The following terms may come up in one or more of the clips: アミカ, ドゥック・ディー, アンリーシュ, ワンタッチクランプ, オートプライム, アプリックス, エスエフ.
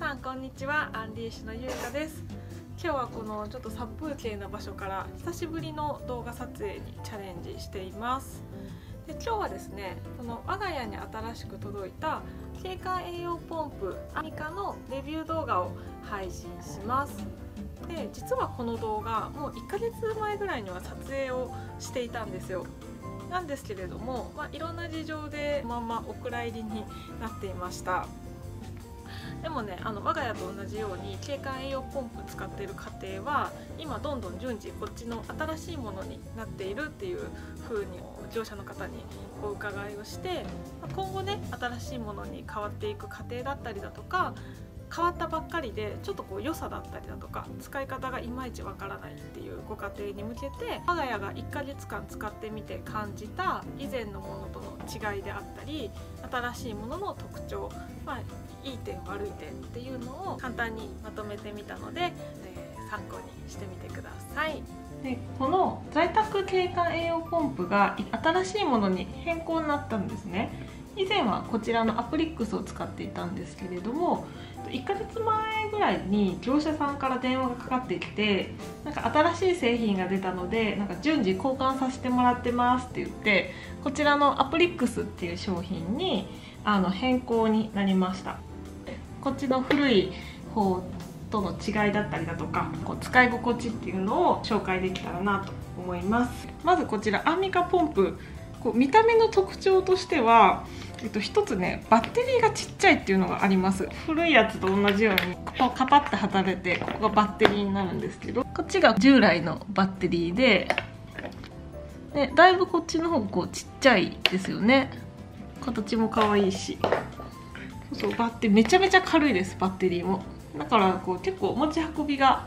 さんこんにちは、アンリーシュのゆうかです。今日はこのちょっと殺風景な場所から久しぶりの動画撮影にチャレンジしています。で、今日はですね、この我が家に新しく届いた景観栄養ポンプアミカのレビュー動画を配信します。で、実はこの動画もう1ヶ月前ぐらいには撮影をしていたんですよ。なんですけれども、いろんな事情でまんまお蔵入りになっていました。でもね、我が家と同じように景観栄養ポンプ使っている家庭は今どんどん順次こっちの新しいものになっているっていう風に業者の方にお伺いをして、今後ね、新しいものに変わっていく過程だったりだとか、変わったばっかりでちょっとこう良さだったりだとか使い方がいまいちわからないっていうご家庭に向けて、我が家が1ヶ月間使ってみて感じた以前のものとの違いであったり、新しいものの特徴、いい点悪い点っていうのを簡単にまとめてみたので、参考にしてみてください。で、この在宅景観栄養ポンプが新しいものに変更になったんですね。以前はこちらのアプリックスを使っていたんですけれども、1ヶ月前ぐらいに業者さんから電話がかかってきて、なんか新しい製品が出たので、なんか順次交換させてもらってますって言って、こちらのアプリックスっていう商品に変更になりました。こっちの古い方との違いだったりだとか、こう使い心地っていうのを紹介できたらなと思います。まずこちらアミカポンプ、こう見た目の特徴としては、一つね、バッテリーがちっちゃいっていうのがあります。古いやつと同じようにここカパッと働いて、ここがバッテリーになるんですけど、こっちが従来のバッテリーで、だいぶこっちの方がこうちっちゃいですよね。形も可愛いし、そうそう、めちゃめちゃ軽いです、バッテリーも。だからこう結構持ち運びが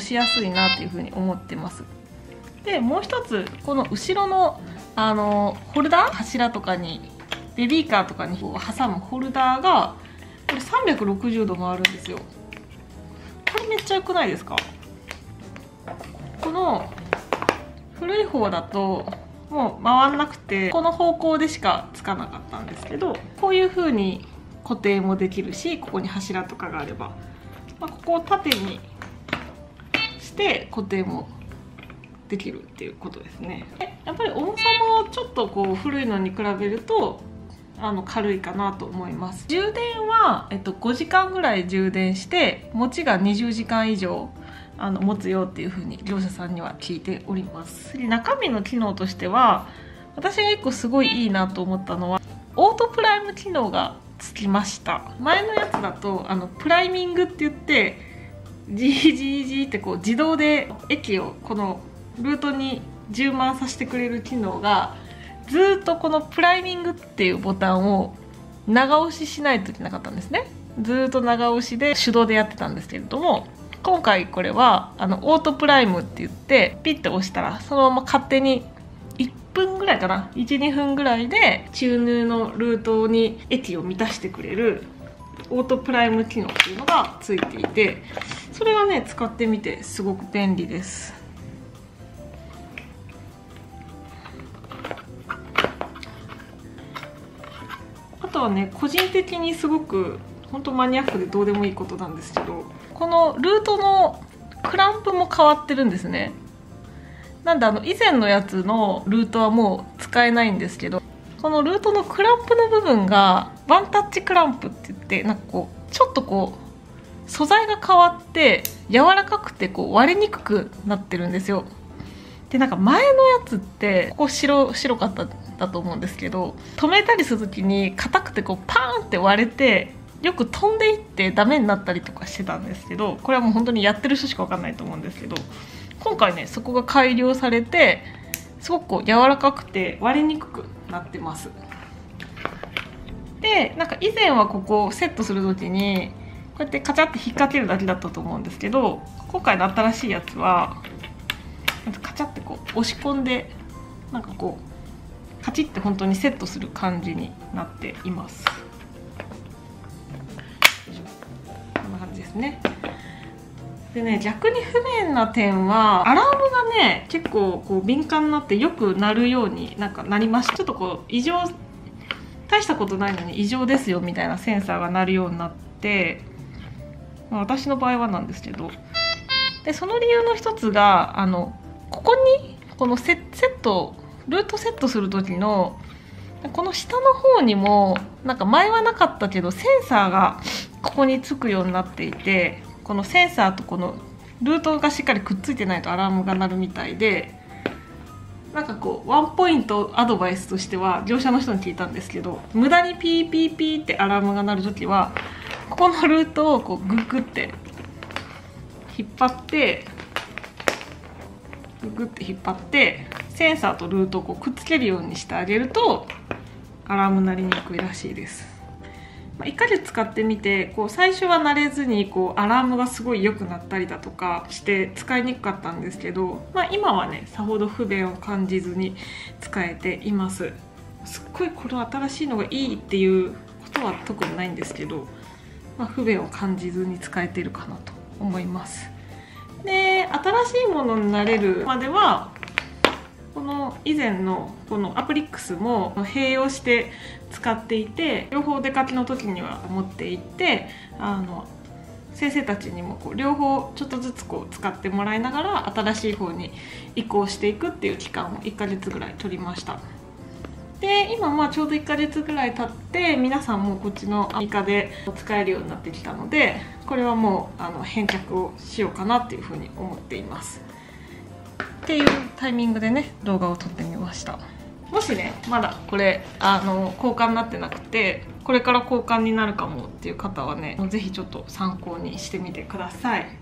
しやすいなというふうに思ってます。で、もう一つ、この後ろのホルダー、柱とかにベビーカーとかにこう挟むホルダーが、これ360度回るんですよ。これめっちゃ良くないですか？この古い方だともう回んなくて、この方向でしかつかなかったんですけど、こういう風に固定もできるし、ここに柱とかがあれば、ここを縦にして固定もできるっていうことですね。やっぱり重さもちょっとこう古いのに比べると軽いかなと思います。充電は、5時間ぐらい充電して、持ちが20時間以上持つよっていうふうに業者さんには聞いております。で、中身の機能としては、私が1個すごいいいなと思ったのは、オートプライム機能がつきました。前のやつだとプライミングって言って、ジージージーってこう自動で液をこのルートに充満させてくれる機能が、ずっとこのプライミングっていうボタンを長押ししないといけなかったんですね。ずっと長押しで手動でやってたんですけれども、今回これはオートプライムって言って、ピッと押したらそのまま勝手に1分ぐらいかな、12分ぐらいで注入のルートに液を満たしてくれるオートプライム機能っていうのがついていて、それがね、使ってみてすごく便利です。あとはね、個人的にすごく本当マニアックでどうでもいいことなんですけど、このルートのクランプも変わってるんですね。なんで以前のやつのルートはもう使えないんですけど、このルートのクランプの部分がワンタッチクランプって言って、なんかこうちょっとこう素材が変わって柔らかくて、こう割れにくくなってるんですよ。で、なんか前のやつってここ白かっただと思うんですけど、止めたりする時に硬くてこうパーンって割れて、よく飛んでいってダメになったりとかしてたんですけど、これはもう本当にやってる人しか分かんないと思うんですけど、今回ね、そこが改良されて、すごくこう柔らかくて割れにくくなってます。で、なんか以前はここをセットする時にこうやってカチャって引っ掛けるだけだったと思うんですけど、今回の新しいやつはカチャってこう押し込んで、なんかこうカチッて本当にセットする感じになっています。こんな感じですね。でね、逆に不便な点は、アラームがね、結構こう敏感になってよく鳴るようになりました。ちょっとこう異常、大したことないのに異常ですよみたいなセンサーが鳴るようになって、まあ、私の場合はなんですけど。でその理由の一つがここにこのセットルートセットする時のこの下の方にもなんか前はなかったけどセンサーがここにつくようになっていて、このセンサーとこのルートがしっかりくっついてないとアラームが鳴るみたいで、なんかこうワンポイントアドバイスとしては業者の人に聞いたんですけど、無駄にピーピーピーってアラームが鳴る時はここのルートをこうグッグって引っ張ってセンサーとルートをこうくっつけるようにしてあげるとアラーム鳴りにくいらしいです。1ヶ月使ってみてこう最初は慣れずにこうアラームがすごい良くなったりだとかして使いにくかったんですけど、まあ、今はねさほど不便を感じずに使えています。すっごいこれ新しいのがいいっていうことは特にないんですけど、まあ、不便を感じずに使えているかなと思います。で新しいものになれるまではこの以前のこのアプリックスも併用して使っていて、両方お出かけの時には持っていって、先生たちにもこう両方ちょっとずつこう使ってもらいながら新しい方に移行していくっていう期間を1ヶ月ぐらい取りました。で今まあちょうど1ヶ月ぐらい経って皆さんもこっちのアミカで使えるようになってきたので、これはもう返却をしようかなっていうふうに思っています。っていうタイミングでね動画を撮ってみました。もしねまだこれ交換になってなくてこれから交換になるかもっていう方はね是非ちょっと参考にしてみてください。